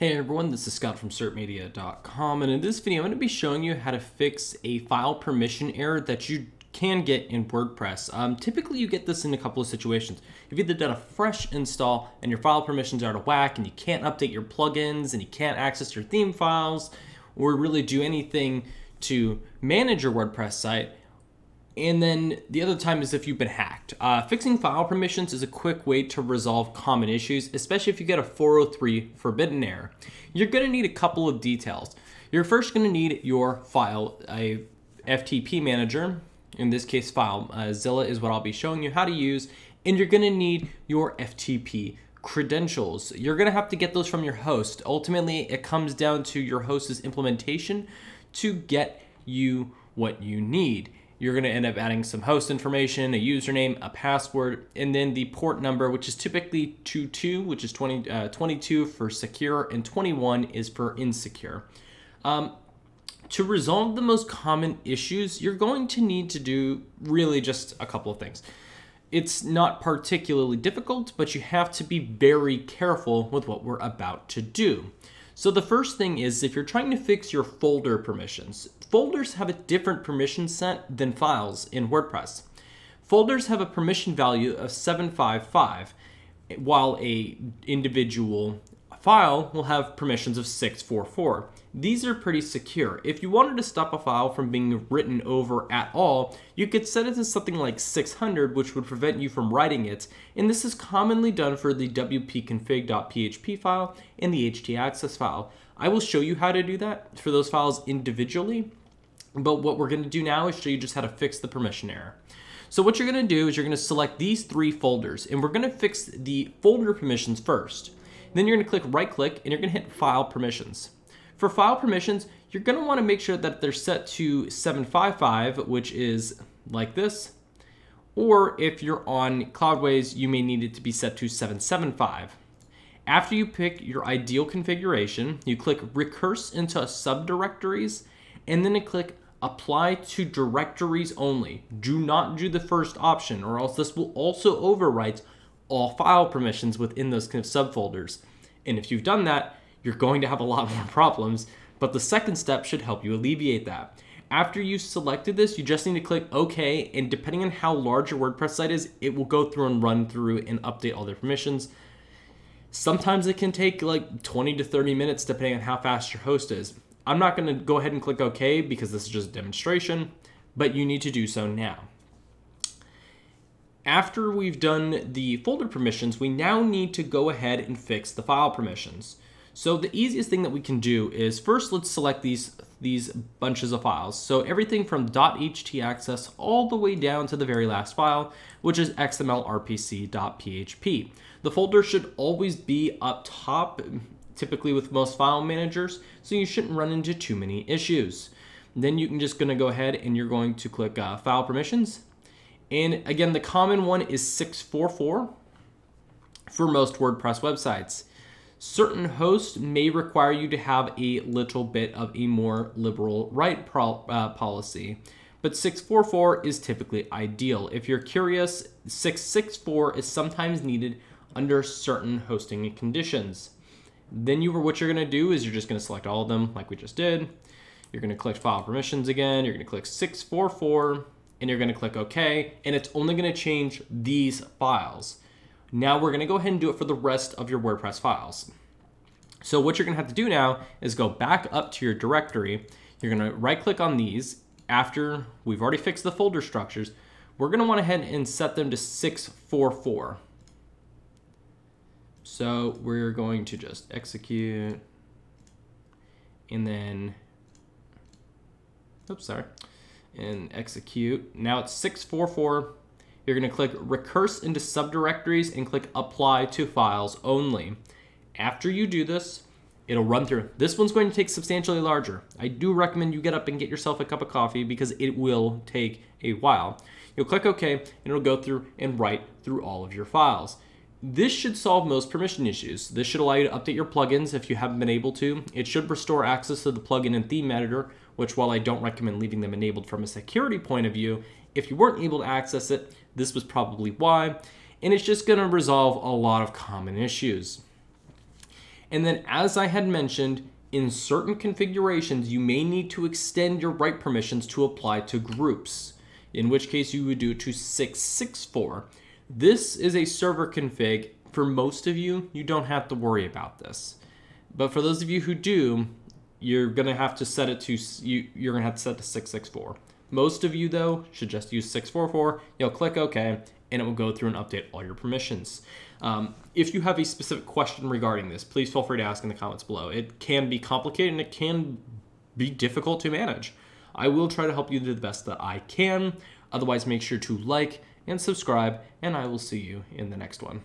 Hey everyone, this is Scott from certmedia.com, and in this video I'm going to be showing you how to fix a file permission error that you can get in WordPress. Typically you get this in a couple of situations. You've either done a fresh install and your file permissions are out of whack and you can't update your plugins and you can't access your theme files or really do anything to manage your WordPress site. And then the other time is if you've been hacked. Fixing file permissions is a quick way to resolve common issues, especially if you get a 403 forbidden error. You're gonna need a couple of details. You're first gonna need your file, a FTP manager, in this case FileZilla is what I'll be showing you how to use, and you're gonna need your FTP credentials. You're gonna have to get those from your host. Ultimately, it comes down to your host's implementation to get you what you need. You're gonna end up adding some host information, a username, a password, and then the port number, which is typically 22, which is 22 for secure, and 21 is for insecure. To resolve the most common issues, you're going to need to do really just a couple of things. It's not particularly difficult, but you have to be very careful with what we're about to do. So the first thing is if you're trying to fix your folder permissions, folders have a different permission set than files in WordPress. Folders have a permission value of 755, while an individual file will have permissions of 644. These are pretty secure. If you wanted to stop a file from being written over at all, you could set it to something like 600, which would prevent you from writing it, and this is commonly done for the wp-config.php file and the htaccess file. I will show you how to do that for those files individually, but what we're going to do now is show you just how to fix the permission error. So what you're going to do is you're going to select these three folders, and we're going to fix the folder permissions first. Then you're going to click right-click, and you're going to hit File Permissions. For file permissions, you're gonna wanna make sure that they're set to 755, which is like this, or if you're on Cloudways, you may need it to be set to 775. After you pick your ideal configuration, you click Recurse into Subdirectories, and then click Apply to Directories Only. Do not do the first option, or else this will also overwrite all file permissions within those kind of subfolders. And if you've done that, you're going to have a lot more problems, but the second step should help you alleviate that. After you've selected this, you just need to click OK, and depending on how large your WordPress site is, it will go through and run through and update all their permissions. Sometimes it can take like 20 to 30 minutes depending on how fast your host is. I'm not gonna go ahead and click OK because this is just a demonstration, but you need to do so now. After we've done the folder permissions, we now need to go ahead and fix the file permissions. So the easiest thing that we can do is first let's select these bunches of files. So everything from .htaccess all the way down to the very last file, which is xmlrpc.php. The folder should always be up top, typically with most file managers, so you shouldn't run into too many issues. Then you can just gonna go ahead and you're going to click File Permissions. And again, the common one is 644 for most WordPress websites. Certain hosts may require you to have a little bit of a more liberal write policy, but 644 is typically ideal. If you're curious, 664 is sometimes needed under certain hosting conditions. Then what you're gonna do is you're just gonna select all of them like we just did. You're gonna click File Permissions again, you're gonna click 644, and you're gonna click OK, and it's only gonna change these files. Now we're gonna go ahead and do it for the rest of your WordPress files. So what you're gonna have to do now is go back up to your directory. You're gonna right click on these. After we've already fixed the folder structures, we're gonna want to head and set them to 644. So we're going to just execute, and then, oops, sorry, and execute. Now it's 644. You're gonna click Recurse into Subdirectories and click Apply to Files Only. After you do this, it'll run through. This one's going to take substantially larger. I do recommend you get up and get yourself a cup of coffee because it will take a while. You'll click OK, and it'll go through and write through all of your files. This should solve most permission issues. This should allow you to update your plugins if you haven't been able to. It should restore access to the plugin and theme editor, which while I don't recommend leaving them enabled from a security point of view, if you weren't able to access it, this was probably why. And it's just gonna resolve a lot of common issues. And then, as I had mentioned, in certain configurations, you may need to extend your write permissions to apply to groups, in which case you would do 2664. This is a server config. For most of you, you don't have to worry about this. But for those of you who do, you're gonna have to set it to 664. Most of you though should just use 644. You'll click OK, and it will go through and update all your permissions. If you have a specific question regarding this, please feel free to ask in the comments below. It can be complicated and it can be difficult to manage. I will try to help you do the best that I can. Otherwise, make sure to like and subscribe, and I will see you in the next one.